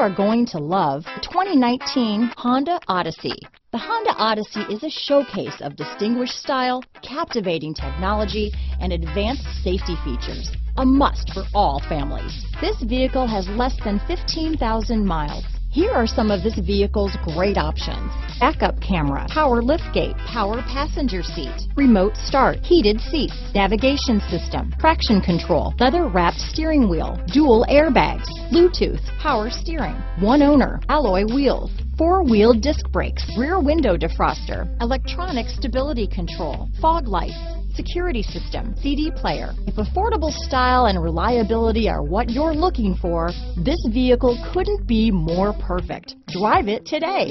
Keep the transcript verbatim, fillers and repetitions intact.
are going to love the twenty nineteen Honda Odyssey. The Honda Odyssey is a showcase of distinguished style, captivating technology, and advanced safety features, a must for all families. This vehicle has less than fifteen thousand miles. Here are some of this vehicle's great options: backup camera, power liftgate, power passenger seat, remote start, heated seats, navigation system, traction control, leather-wrapped steering wheel, dual airbags, Bluetooth, power steering, one owner, alloy wheels, four-wheel disc brakes, rear window defroster, electronic stability control, fog lights, security system, C D player. If affordable style and reliability are what you're looking for, this vehicle couldn't be more perfect. Drive it today.